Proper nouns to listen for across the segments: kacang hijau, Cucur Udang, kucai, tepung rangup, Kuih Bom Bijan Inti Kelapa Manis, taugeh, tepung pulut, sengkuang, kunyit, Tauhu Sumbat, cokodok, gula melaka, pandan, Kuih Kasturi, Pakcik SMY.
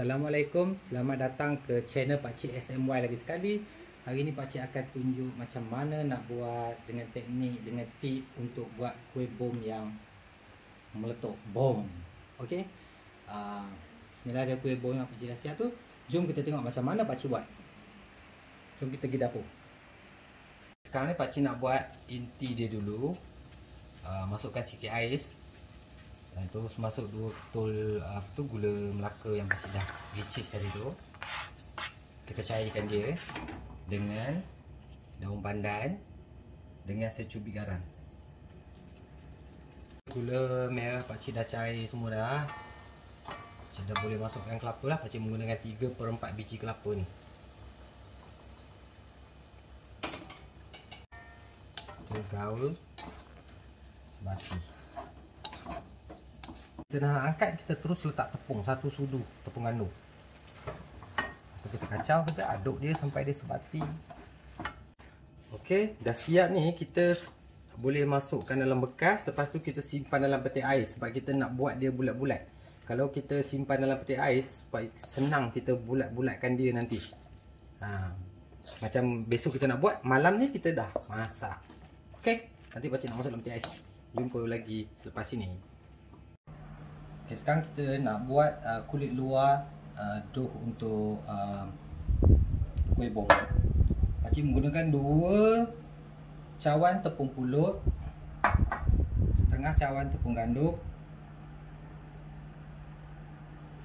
Assalamualaikum, selamat datang ke channel Pakcik SMY lagi sekali. Hari ni Pakcik akan tunjuk macam mana nak buat dengan teknik, dengan tip untuk buat kuih bom yang meletup bom. Okey, ni dah ada kuih bom yang Pakcik rahsia tu. Jom kita tengok macam mana Pakcik buat. Jom kita pergi dapur. Sekarang ni Pakcik nak buat inti dia dulu. Masukkan sikit air dan terus masuk 2 ketul gula Melaka yang Pakcik dah ricis tadi tu. Kita cairkan dia dengan daun pandan dengan secubit garam. Gula merah Pakcik dah cair semua dah. Pakcik dah boleh masukkan kelapa lah. Pakcik menggunakan 3/4 biji kelapa ni. Kita gaul sebati. Kita nak angkat, kita terus letak tepung, 1 sudu tepung gandum. Kita kacau, kita aduk dia sampai dia sebati. Okey, dah siap ni. Kita boleh masukkan dalam bekas. Lepas tu kita simpan dalam peti ais, sebab kita nak buat dia bulat-bulat. Kalau kita simpan dalam peti ais, senang kita bulat-bulatkan dia nanti. Macam besok kita nak buat, malam ni kita dah masak. Okey, nanti Pakcik nak masuk dalam peti ais. Jumpa lagi selepas ini. Okay, sekarang kita nak buat kulit luar dough untuk kuih bom. Pakcik menggunakan 2 cawan tepung pulut, 1/2 cawan tepung gandum,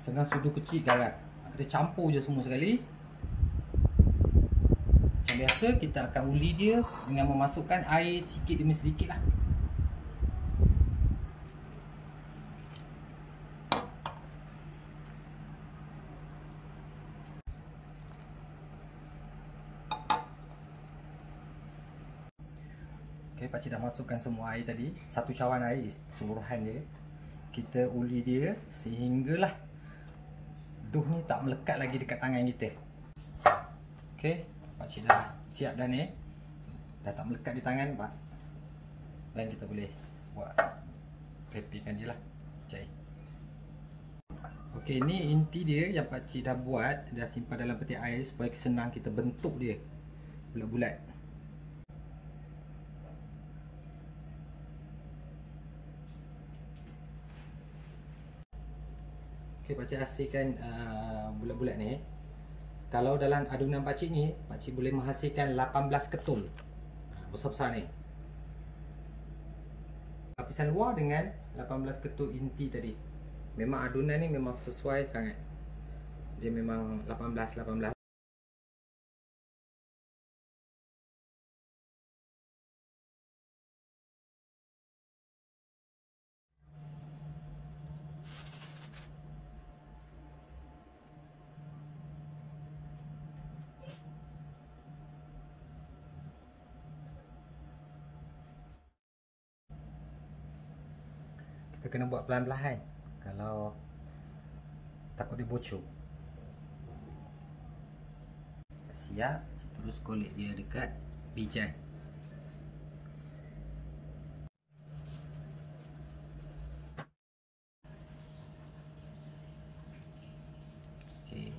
1/2 sudu kecil garam. Kita campur je semua sekali. Macam biasa, kita akan uli dia dengan memasukkan air sikit demi sedikit lah. Okey, Pakcik dah masukkan semua air tadi. 1 cawan air keseluruhan dia. Kita uli dia sehinggalah dough ni tak melekat lagi dekat tangan kita. Okey, Pakcik dah siap dah ni. Dah tak melekat di tangan, Pak. Dan kita boleh buat flappingkan dia lah. Cari. Okey, ni inti dia yang Pakcik dah buat. Dah simpan dalam peti air supaya senang kita bentuk dia bulat-bulat. Okey, Pakcik hasilkan bulat-bulat ni. Kalau dalam adunan Pakcik ni, Pakcik boleh menghasilkan 18 ketul besar-besar ni. Lapisan luar dengan 18 ketul inti tadi. Memang adunan ni memang sesuai sangat. Dia memang 18. Kita kena buat pelan-pelan, kalau takut dia bocor. Siap, terus golek dia dekat bijan. Okey.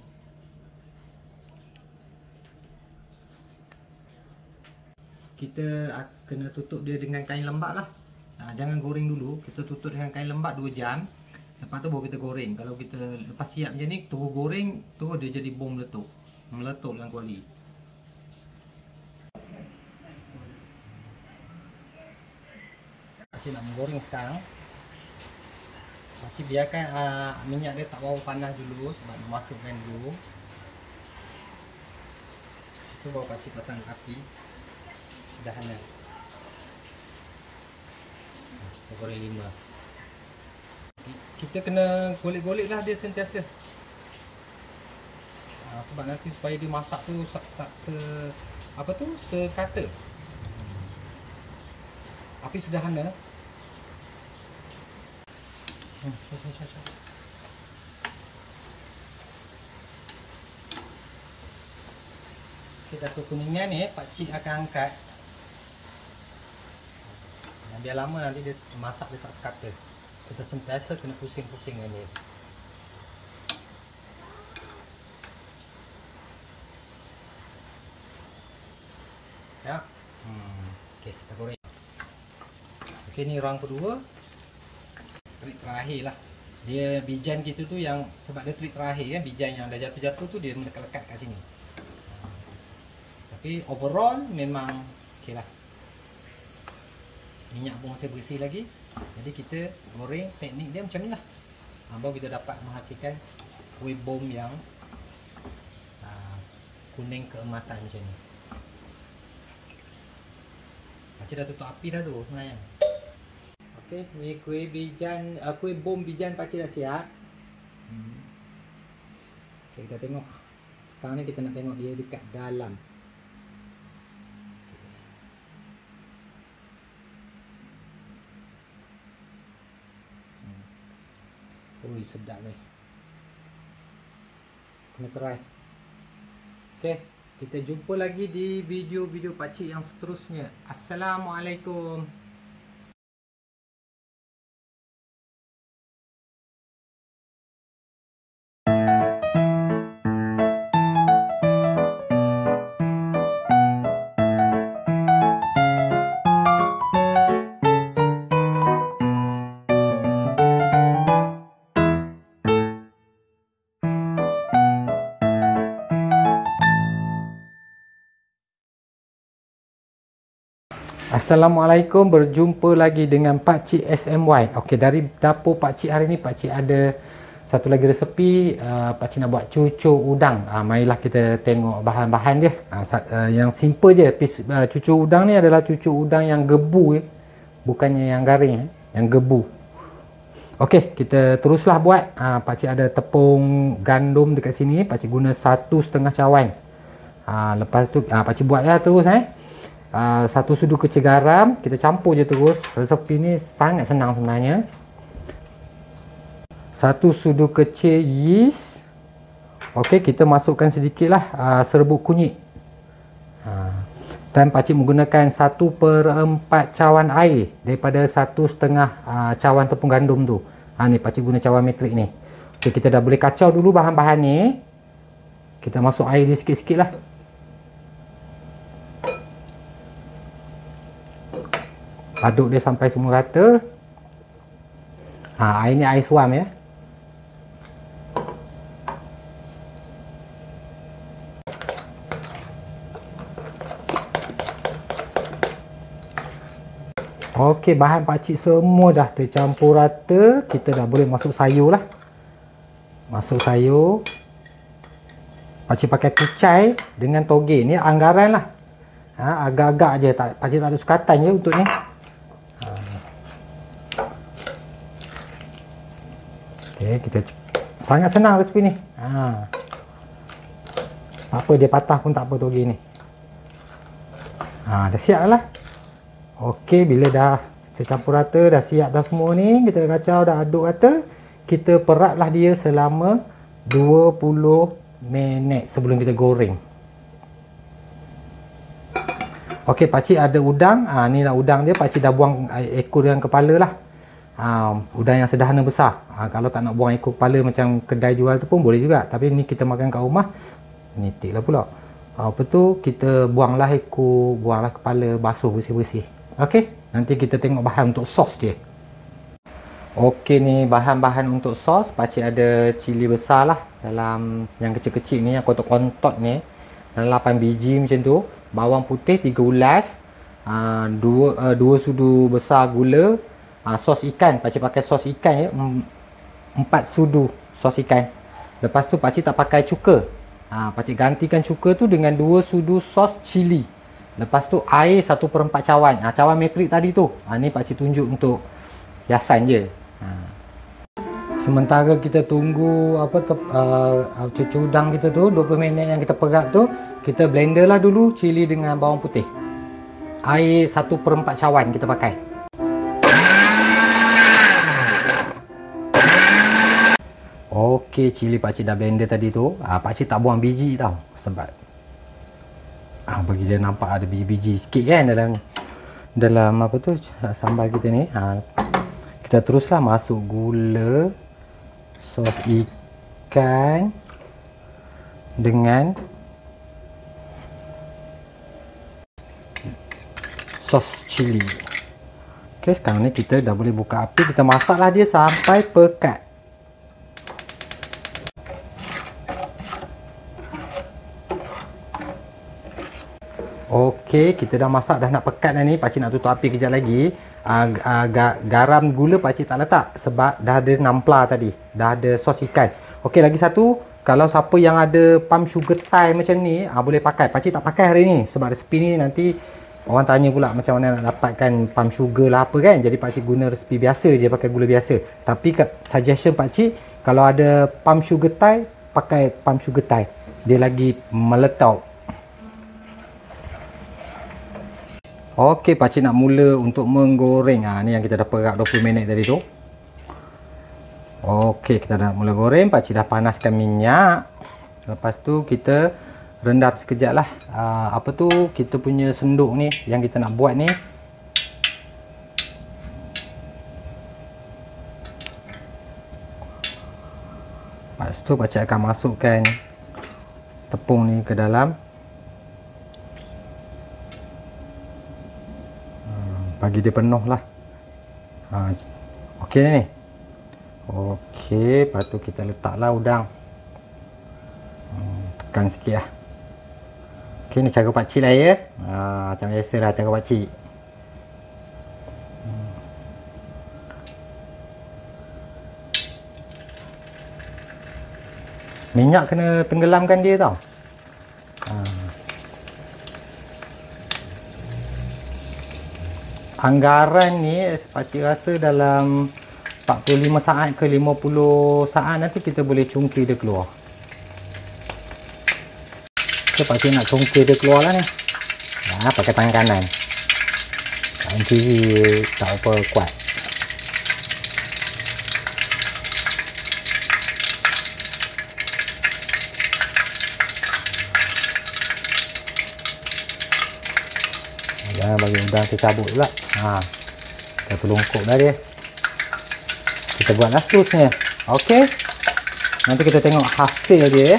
Kita kena tutup dia dengan kain lembap lah. Jangan goreng dulu, kita tutup dengan kain lembap 2 jam. Lepas tu baru kita goreng. Kalau kita lepas siap macam ni, terus goreng, terus dia jadi bom meletup. Meletup dalam kuali. Pakcik nak menggoreng sekarang. Pakcik biarkan minyak dia tak bawa panas dulu, sebab dia masukkan dulu. Lepas tu baru Pakcik pasang api sederhana. Goreng 5. Kita kena golek-golek lah dia sentiasa, sebab nanti supaya dia masak tu sekata. Api sederhana. Kita kekuningan ni Pakcik akan angkat. Biar lama nanti dia masak dia tak sekata. Kita sentiasa kena pusing-pusing dengan dia. ya. Oke, kita goreng. Oke, ini orang kedua, trik terakhir lah. Dia bijan gitu tu yang sebab dia trik terakhir kan, bijan yang dah jatuh-jatuh tu dia melekat-lekat kat sini. Tapi overall memang okey lah. Minyak pun masih bersih lagi. Jadi kita goreng teknik dia macam ni lah. Baru kita dapat menghasilkan kuih bom yang kuning keemasan macam ni. Pakcik dah tutup api dah tu sebenarnya. Okey, ni kuih bijan, kuih bom bijan pakcik dah siap. Okey, kita tengok. Sekarang ni kita nak tengok dia dekat dalam. Okay. Ui, sedap ni. Kena try. Okey, kita jumpa lagi di video-video pakcik yang seterusnya. Assalamualaikum. Assalamualaikum, berjumpa lagi dengan Pakcik SMY. Okey, dari dapur Pakcik hari ni Pakcik ada satu lagi resepi. Pakcik nak buat cucur udang. Marilah kita tengok bahan-bahan dia. Yang simple je. Cucur udang ni adalah cucur udang yang gebu, bukannya yang garing, yang gebu. Okey, kita teruslah buat. Pakcik ada tepung gandum dekat sini. Pakcik guna 1,5 cawan. Lepas tu Pakcik buatlah terus satu sudu kecil garam, kita campur je terus. Resepi ni sangat senang sebenarnya. 1 sudu kecil yeast. Okey, kita masukkan sedikit lah serbuk kunyit. Dan pakcik menggunakan 1/4 cawan air daripada 1,5 cawan tepung gandum tu. Ni pakcik guna cawan metrik ni. Okey, kita dah boleh kacau dulu bahan-bahan ni. Kita masuk air dia sikit-sikit lah. Aduk dia sampai semua rata. Air ni air suam ya. Okey, bahan pakcik semua dah tercampur rata. Kita dah boleh masuk sayur lah. Masuk sayur. Pakcik pakai kucai dengan toge. Ni anggaran lah. Agak-agak je. Pakcik tak ada sukatan je untuk ni. Okay, kita sangat senang resepi ni. Apa dia patah pun tak apa toge ni. Dah siap lah. Okey, bila dah tercampur rata, dah siap dah semua ni, kita dah kacau, dah aduk rata, kita peratlah dia selama 20 minit sebelum kita goreng. Okey, pakcik ada udang. Ni lah udang dia, pakcik dah buang ekor dengan kepala lah. Udang yang sederhana besar. Kalau tak nak buang ekor kepala macam kedai jual tu pun boleh juga, tapi ni kita makan kat rumah nitik lah pula. Apa tu, kita buanglah ekor, buanglah kepala, basuh bersih-bersih. Okey, nanti kita tengok bahan untuk sos dia. Okey, ni bahan-bahan untuk sos. Pakcik ada cili besar lah, dalam yang kecil-kecil ni, yang kontot-kontot ni, dalam 8 biji macam tu. Bawang putih 3 ulas, 2 sudu besar gula. Sos ikan, pakcik pakai sos ikan ya, 4 sudu sos ikan. Lepas tu pakcik tak pakai cuka. Pakcik gantikan cuka tu dengan 2 sudu sos cili. Lepas tu air 1/4 cawan. Cawan metrik tadi tu. Ni pakcik tunjuk untuk hiasan je. Sementara kita tunggu cucur udang kita tu 20 minit yang kita perat tu, kita blender lah dulu cili dengan bawang putih. Air 1/4 cawan kita pakai. Okey, cili pakcik dah blender tadi tu. Pakcik tak buang biji tau. Sebab bagi dia nampak ada biji-biji sikit kan dalam apa tu sambal kita ni. Kita teruslah masuk gula, sos ikan dengan sos cili. Oke, sekarang ini kita dah boleh buka api, kita masaklah dia sampai pekat. Okey, kita dah masak, dah nak pekat dah ni. Pakcik nak tutup api kejap lagi. Garam gula pakcik tak letak sebab dah ada nampla tadi, dah ada sos ikan. Okey, lagi satu, kalau siapa yang ada palm sugar Thai macam ni, boleh pakai. Pakcik tak pakai hari ni sebab resepi ni nanti orang tanya pula macam mana nak dapatkan palm sugar lah apa kan. Jadi pakcik guna resepi biasa je, pakai gula biasa. Tapi suggestion pakcik, kalau ada palm sugar Thai, pakai palm sugar Thai, dia lagi meletup. Okey, pakcik nak mula untuk menggoreng. Ni yang kita dah perap 20 minit tadi tu. Okey, kita dah mula goreng. Pakcik dah panaskan minyak. Lepas tu kita rendam sekejap lah. Apa tu, kita punya senduk ni yang kita nak buat ni. Lepas tu pakcik akan masukkan tepung ni ke dalam. Bagi dia penuh lah. Okey ni. Okey, lepas tu kita letaklah udang. Tekan sikit lah. Okey, ni cara pakcik lah ya. Macam biasa lah cara pakcik. Minyak kena tenggelamkan dia tau. Anggaran ni pakcik rasa dalam 45 saat ke 50 saat nanti kita boleh cungkir dia keluar. Okay, pakcik nak cungkir dia keluar lah ni. Pakai tangan kanan, tangan kiri tak apa kuat. Bagi udang tu cabut pula. Dah terlungkup dah dia. Kita buat last seterusnya. Okey, nanti kita tengok hasil dia.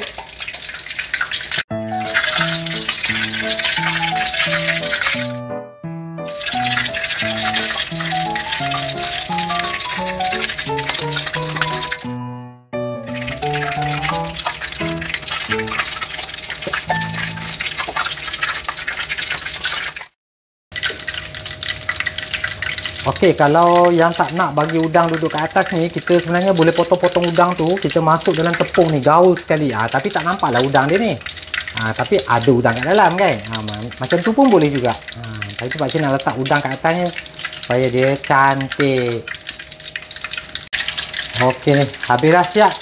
Okey, kalau yang tak nak bagi udang duduk kat atas ni, kita sebenarnya boleh potong-potong udang tu, kita masuk dalam tepung ni, gaul sekali. Tapi tak nampaklah udang dia ni. Tapi ada udang kat dalam kan. Macam tu pun boleh juga. Tapi tu pakcik nak letak udang kat atas ni supaya dia cantik. Okey ni, habislah siap.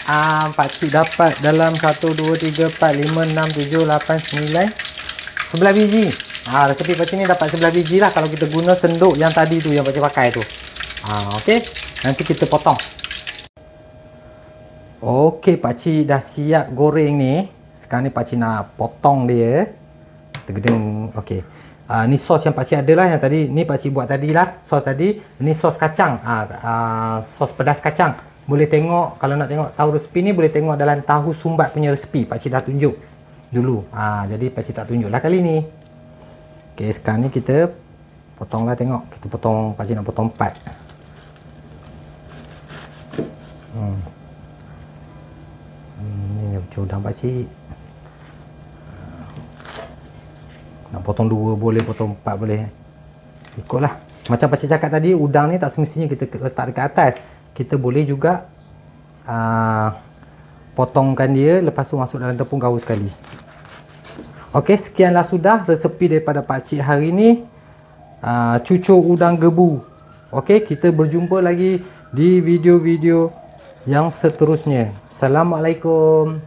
Pakcik dapat dalam 1, 2, 3, 4, 5, 6, 7, 8, 9, 11 biji. Resepi pakcik ni dapat 11 biji lah kalau kita guna senduk yang tadi tu, yang pakcik pakai tu. Okey, nanti kita potong. Okey, pakcik dah siap goreng ni. Sekarang ni pakcik nak potong dia. Tergedeng. Okey, ni sos yang pakcik ada lah, yang tadi ni pakcik buat tadi lah. Sos tadi ni sos kacang, sos pedas kacang. Boleh tengok, kalau nak tengok tahu resepi ni, boleh tengok dalam Tauhu Sumbat punya resepi. Pakcik dah tunjuk dulu, jadi pakcik tak tunjuk lah kali ni. Okey, sekarang ni kita potonglah, tengok. Kita potong, pakcik nak potong 4. Ni macam udang pakcik. Nak potong 2 boleh, potong 4 boleh. Ikutlah. Macam pakcik cakap tadi, udang ni tak semestinya kita letak dekat atas. Kita boleh juga potongkan dia, lepas tu masuk dalam tepung gaul sekali. Okey, sekianlah sudah resepi daripada pakcik hari ni, cucur udang gebu. Okey, kita berjumpa lagi di video-video yang seterusnya. Assalamualaikum.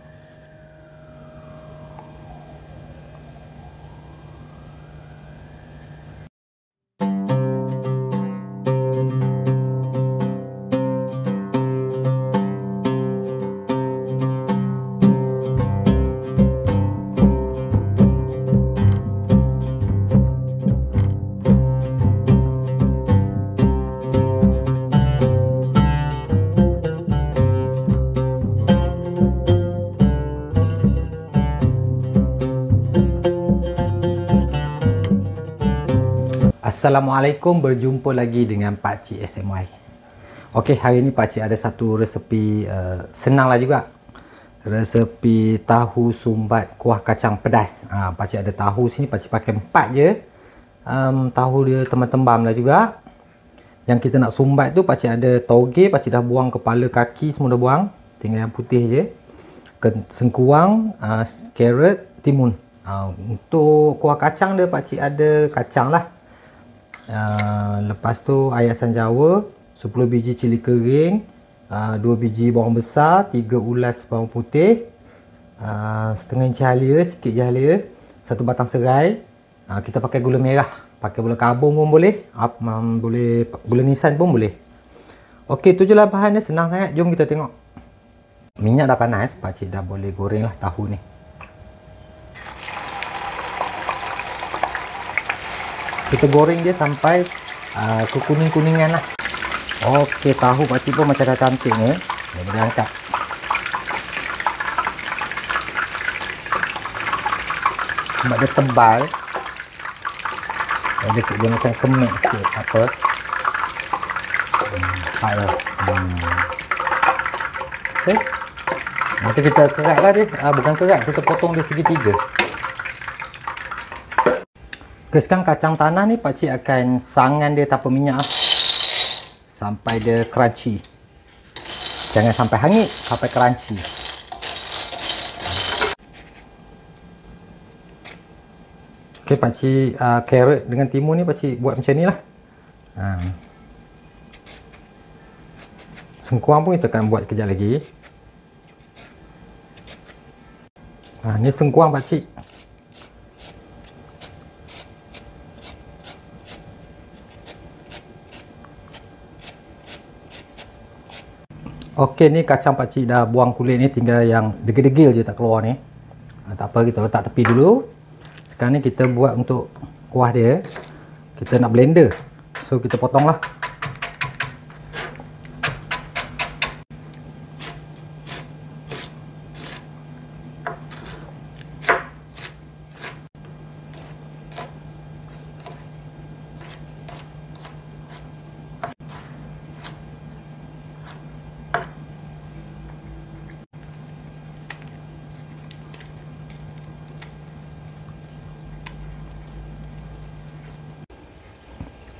Assalamualaikum, berjumpa lagi dengan Pakcik SMY. Okey, hari ni Pakcik ada satu resepi senang lah juga. Resepi tahu sumbat kuah kacang pedas. Pakcik ada tahu sini, Pakcik pakai 4 je. Tahu dia tembam-tembam lah juga. Yang kita nak sumbat tu, Pakcik ada toge, Pakcik dah buang kepala, kaki semua dah buang. Tinggal yang putih je. Sengkuang, carrot, timun. Untuk kuah kacang dia, Pakcik ada kacang lah. Lepas tu ayasan Jawa, 10 biji cili kering, 2 biji bawang besar, 3 ulas bawang putih, setengah inci halia, sikit je halia, 1 batang serai. Kita pakai gula merah, pakai gula kabung pun boleh, boleh gula nisan pun boleh. Okey, tu je lah bahan dia, senang sangat. Jom kita tengok. Minyak dah panas, Pakcik dah boleh goreng lah tahu ni. Kita goreng dia sampai kekuning-kuningan lah. Okey, tahu Pakcik pun macam dah cantik ni. Dia boleh angkat. Sebab dia tebal, dia macam kemek sikit. Apa payah. Okey, nanti kita kerat lah dia. Bukan kerat, kita potong dia segitiga. Okay, sekarang kacang tanah ni Pakcik akan sangan dia tanpa minyak sampai dia crunchy. Jangan sampai hangit, sampai crunchy. Ok, Pakcik carrot dengan timun ni Pakcik buat macam ni lah. Sengkuang pun kita akan buat kejap lagi. Ni sengkuang Pakcik. Okey, ni kacang Pakcik dah buang kulit ni, tinggal yang degil-degil je tak keluar ni. Tak apa, kita letak tepi dulu. Sekarang ni kita buat untuk kuah dia. Kita nak blender, so kita potong lah.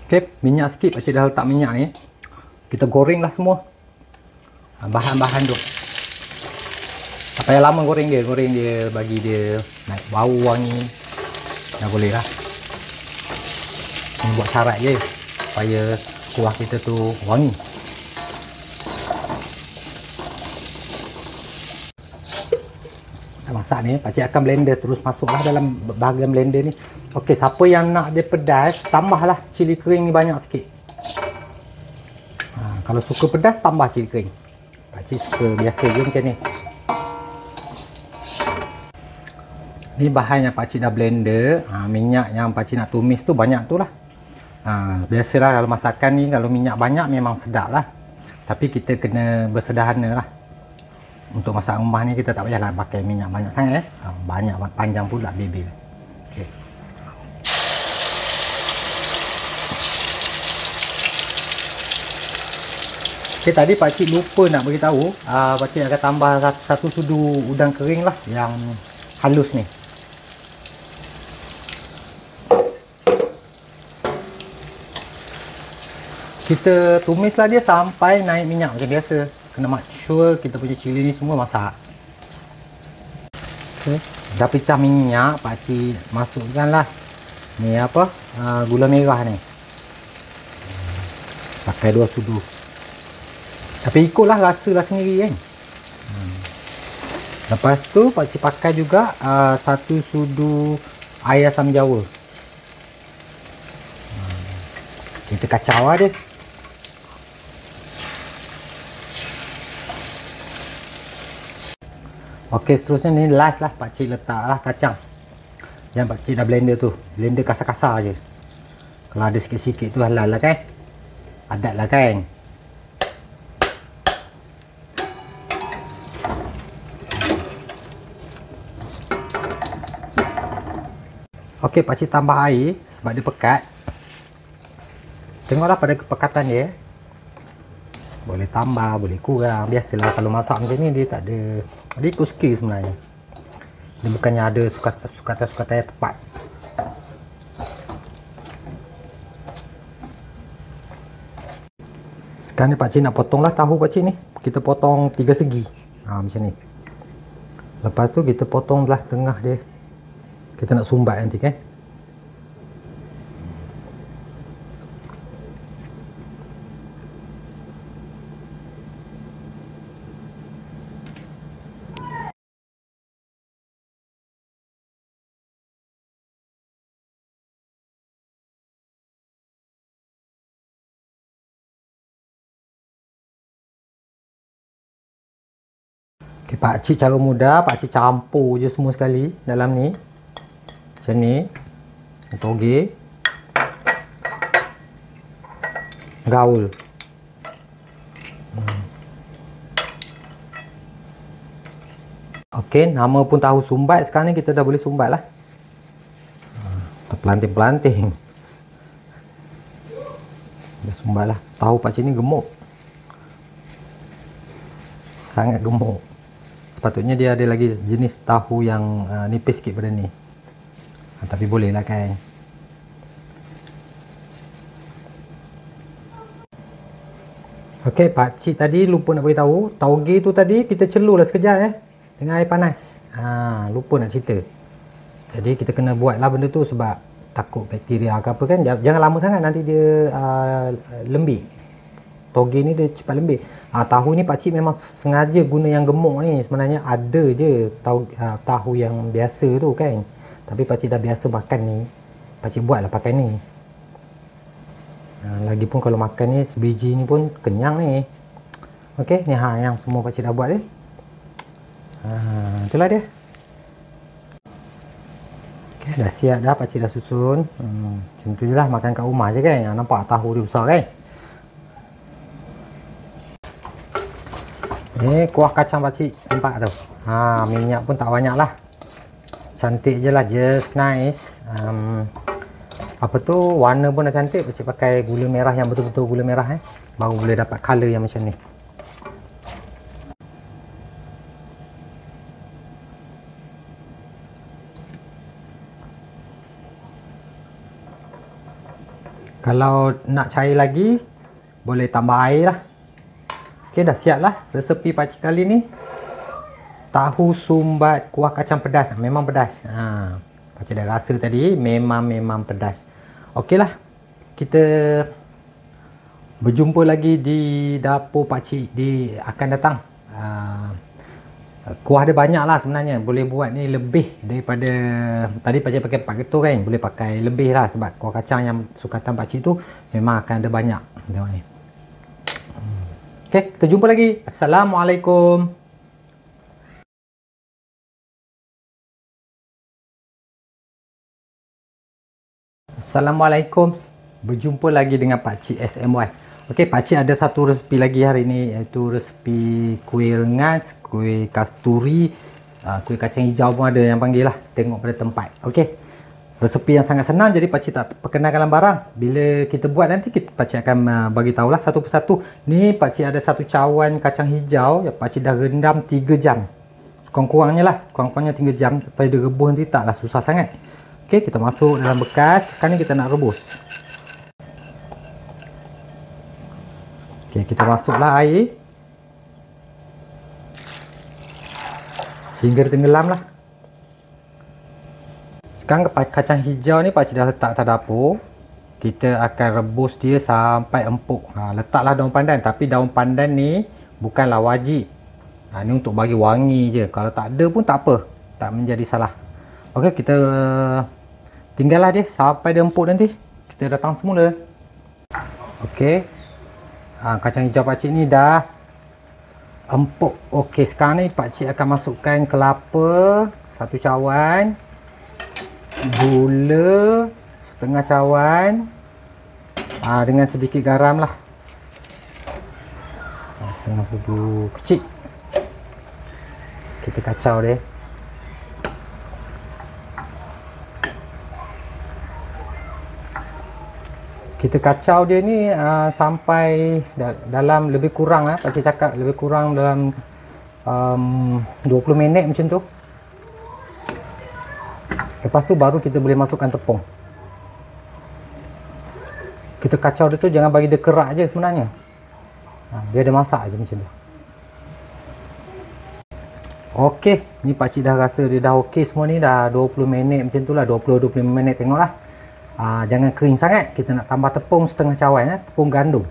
Okey, minyak sikit Pakcik dah letak minyak ni. Kita goreng lah semua bahan-bahan tu. Tak payah lama goreng dia. Goreng dia bagi dia naik bau wangi. Dah boleh lah. Ini buat syarat je supaya kuah kita tu wangi. Dah masak ni, Pakcik akan blender. Terus masuklah dalam bahagian blender ni. Okey, siapa yang nak dia pedas, tambahlah cili kering ni banyak sikit. Kalau suka pedas, tambah cili kering. Pakcik suka biasa je macam ni. Ni bahan yang Pakcik dah blender. Minyak yang Pakcik nak tumis tu banyak tu lah. Biasalah kalau masakan ni, kalau minyak banyak memang sedap lah. Tapi kita kena bersederhana lah. Untuk masak rumah ni kita tak payahlah pakai minyak banyak sangat. Banyak panjang pula bebel. Okey. Okay, tadi Pakcik lupa nak beritahu, Pakcik akan tambah satu sudu udang kering lah yang halus ni. Kita tumislah dia sampai naik minyak macam biasa. Kena make sure kita punya cili ni semua masak. Okay, dah pecah minyak, Pakcik masukkanlah ni apa, gula merah ni. Pakai 2 sudu. Tapi ikutlah rasa sendiri kan. Lepas tu Pakcik pakai juga 1 sudu air asam Jawa. Kita kacau lah dia. Okey, seterusnya ni last lah, Pakcik letak lah kacang yang Pakcik dah blender tu. Blender kasar-kasar je. Kalau ada sikit-sikit tu halal lah kan. Adat lah kan. Okey, Pakcik tambah air sebab dia pekat. Tengoklah pada kepekatan dia. Boleh tambah, boleh kurang. Biasalah kalau masak macam ni dia tak ada. Dia ikut skill sebenarnya. Dia bukannya ada sukatan-sukatan yang tepat. Sekarang ni pakcik nak potonglah tahu pakcik ni. Kita potong 3 segi. Macam ni. Lepas tu kita potonglah tengah dia. Kita nak sumbat nanti kan. Okay, pakcik cara mudah, pakcik campur je semua sekali dalam ni. Macam ni. Toge. Gaul. Okey, nama pun tahu sumbat. Sekarang ni kita dah boleh sumbat lah. Terpelanting-pelanting. Dah sumbat lah. Tahu pakcik ni gemuk. Sangat gemuk. Sepatutnya dia ada lagi jenis tahu yang nipis sikit pada ni. Tapi boleh lah kan. Okey, pakcik tadi lupa nak beritahu. Tauge tu tadi kita celur lah sekejap dengan air panas. Lupa nak cerita. Jadi kita kena buat lah benda tu sebab takut bakteria ke apa kan. Jangan lama sangat nanti dia lembik. Tauge ni dia cepat lembik. Tahu ni pakcik memang sengaja guna yang gemuk ni. Sebenarnya ada je tahu yang biasa tu kan. Tapi pakcik dah biasa makan ni, pakcik buatlah pakai ni. Lagipun kalau makan ni, sebiji ni pun kenyang ni. Okey, ni yang semua pakcik dah buat ni. Itulah dia. Okey, dah siap dah, pakcik dah susun. Macam tu je lah, makan kat rumah je kan. Nampak tahu dia besar kan. Ni kuah kacang pakcik nampak tu. Minyak pun tak banyak lah. Cantik je lah, just nice. Apa tu, warna pun dah cantik. Pakcik pakai gula merah yang betul-betul gula merah baru boleh dapat colour yang macam ni. Kalau nak cair lagi boleh tambah air lah. Okey, dah siap lah resepi pakcik kali ni. Tahu sumbat kuah kacang pedas. Memang pedas. Pakcik dah rasa tadi memang pedas. Okeylah. Kita berjumpa lagi di dapur pakcik di akan datang. Kuah dia banyak lah sebenarnya. Boleh buat ni lebih daripada tadi pakcik pakai 4 getuk kan. Boleh pakai lebih lah sebab kuah kacang yang sukatan pakcik tu memang akan ada banyak. Okey, kita jumpa lagi. Assalamualaikum. Assalamualaikum. Berjumpa lagi dengan Pakcik SMY. Okey, Pakcik ada satu resepi lagi hari ni, iaitu resepi kuih rengas, kuih kasturi, kuih kacang hijau pun ada yang panggil lah. Tengok pada tempat. Okey. Resepi yang sangat senang, jadi pakcik tak perkenalkan barang. Bila kita buat nanti, pakcik akan bagi tahulah satu persatu. Ni pakcik ada satu cawan kacang hijau yang pakcik dah rendam 3 jam. Kurang-kurangnya lah, 3 jam. Lepas dia rebus nanti taklah susah sangat. Okey, kita masuk dalam bekas. Sekarang ni kita nak rebus. Okey, kita masuklah air. Sehingga tenggelam lah. Sekarang kacang hijau ni pakcik dah letak atas dapur. Kita akan rebus dia sampai empuk. Letaklah daun pandan. Tapi daun pandan ni bukanlah wajib. Ni untuk bagi wangi je. Kalau tak ada pun tak apa. Tak menjadi salah. Okey, kita tinggallah dia sampai dia empuk nanti. Kita datang semula. Okey. Kacang hijau pakcik ni dah empuk. Okey, sekarang ni pakcik akan masukkan kelapa 1 cawan. Gula 1/2 cawan dengan sedikit garam lah. Setengah sudu kecil. Kita kacau dia. Kita kacau dia ni sampai dalam lebih kurang pakcik cakap lebih kurang dalam 20 minit macam tu. Lepas tu baru kita boleh masukkan tepung. Kita kacau dia tu, jangan bagi dia kerak je sebenarnya. Biar dia masak je macam tu. Okey, ni pakcik dah rasa dia dah okey semua ni, dah 20 minit macam tu lah, 20-25 minit tengoklah. Jangan kering sangat, kita nak tambah tepung setengah cawan, tepung gandum.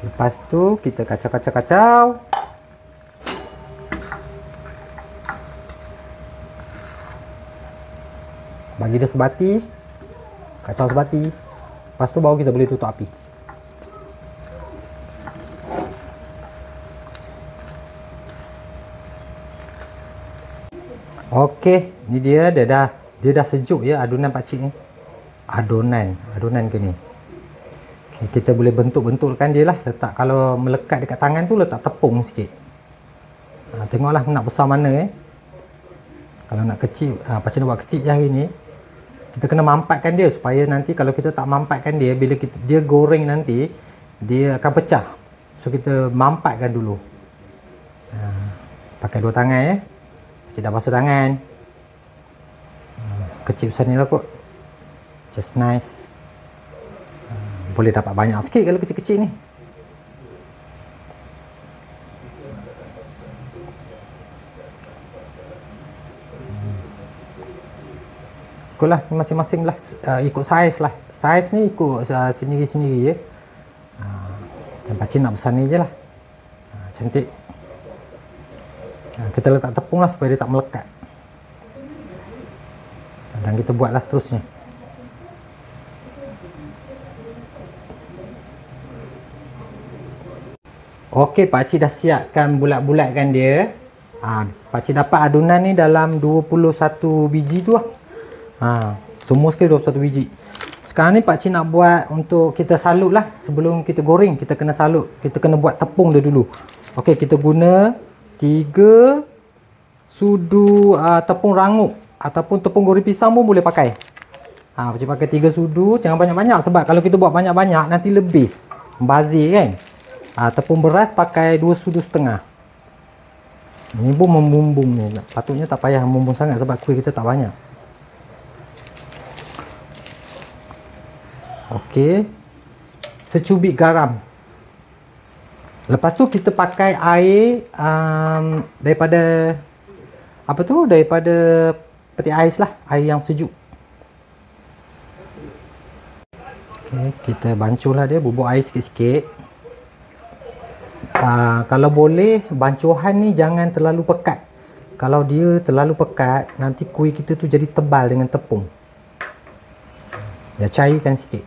Lepas tu kita kacau. Bagi dia sebati, kacau sebati. Lepas tu baru kita boleh tutup api. Okey, ni dia dah. Dia dah sejuk ya adunan pakcik ni. Adunan ke ni. Okay, kita boleh bentuk-bentukkan dia lah. Letak, kalau melekat dekat tangan tu letak tepung sikit. Tengoklah nak besar mana Kalau nak kecil, pakcik nak buat kecil je hari ni. Kita kena mampatkan dia supaya nanti kalau kita tak mampatkan dia, bila kita, dia goreng nanti dia akan pecah. So kita mampatkan dulu. Pakai dua tangan Pakcik dah basuh tangan. Kecil besar ni lah kot. Just nice. Boleh dapat banyak sikit kalau kecil-kecil ni. Ikutlah masing-masing lah. Ikut saiz lah. Saiz ni ikut sendiri-sendiri Dan pakcik nak besar ni je lah. Cantik. Kita letak tepung lah supaya dia tak melekat. Dan kita buatlah seterusnya. Okey, pakcik dah siapkan bulat-bulatkan dia. Pakcik dapat adunan ni dalam 21 biji tu lah. Semua sekali 21 biji. Sekarang ni pakcik nak buat untuk kita salut lah. Sebelum kita goreng, kita kena salut. Kita kena buat tepung dia dulu. Okey, kita guna 3 sudu tepung rangup. Ataupun tepung goreng pisang pun boleh pakai. Pakcik pakai 3 sudu. Jangan banyak-banyak. Sebab kalau kita buat banyak-banyak, nanti lebih. Membazir kan. Tepung beras pakai 2 sudu setengah. Ini pun membumbung ni. Patutnya tak payah membumbung sangat sebab kuih kita tak banyak. Okey. Secubit garam. Lepas tu kita pakai air daripada daripada peti ais lah, air yang sejuk. Okay, kita bancuhlah dia, bubuk air sikit-sikit. Kalau boleh bancuhan ni jangan terlalu pekat. Kalau dia terlalu pekat, nanti kuih kita tu jadi tebal dengan tepung. Ya, cairkan sikit.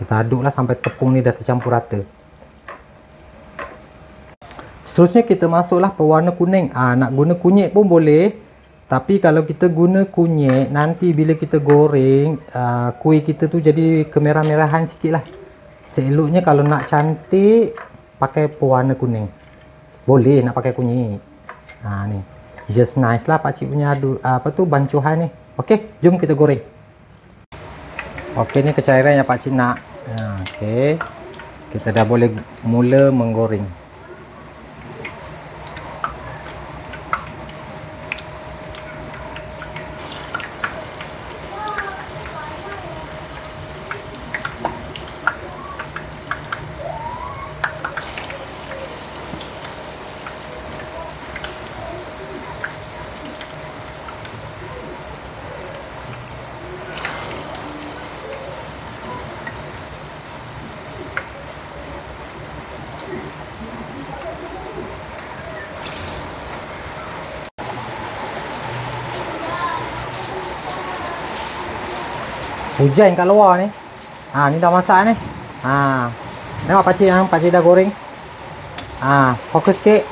Kita aduklah sampai tepung ni dah tercampur rata. Seterusnya kita masuklah pewarna kuning. Nak guna kunyit pun boleh. Tapi kalau kita guna kunyit, nanti bila kita goreng, kuih kita tu jadi kemerah-merahan sikit lah. Seeloknya kalau nak cantik, pakai pewarna kuning. Boleh nak pakai kunyit. Ni. Just nice lah pakcik punya bancuhan ni. Okey, jom kita goreng. Okey, ni kecairan yang pakcik nak. Okey. Kita dah boleh mula menggoreng. Hujan kat luar ni. Ni dah masak ni. Nampak pakcik dah goreng. Fokus sikit.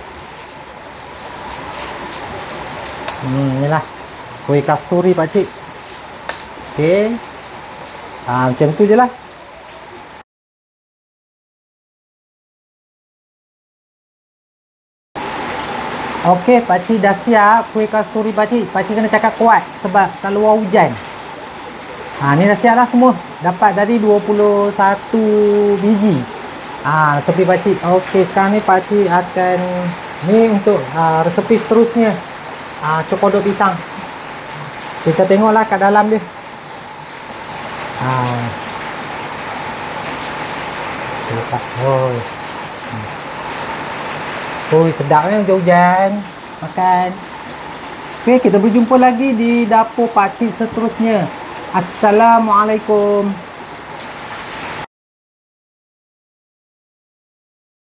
Inilah kuih kasturi pakcik. Okey. Macam tu je lah. Okey, pakcik dah siap kuih kasturi pakcik. Pakcik kena cakap kuat sebab tak luar hujan. Ha, ni dah siap lah semua. Dapat dari 21 biji. Ha, resepi pakcik. Okey, sekarang ni pakcik akan... Ni untuk resepi seterusnya. Cokodok pisang. Kita tengoklah kat dalam dia. Letak. Oi, sedap kan hujan-hujan. Makan. Okey, kita berjumpa lagi di dapur pakcik seterusnya. Assalamualaikum.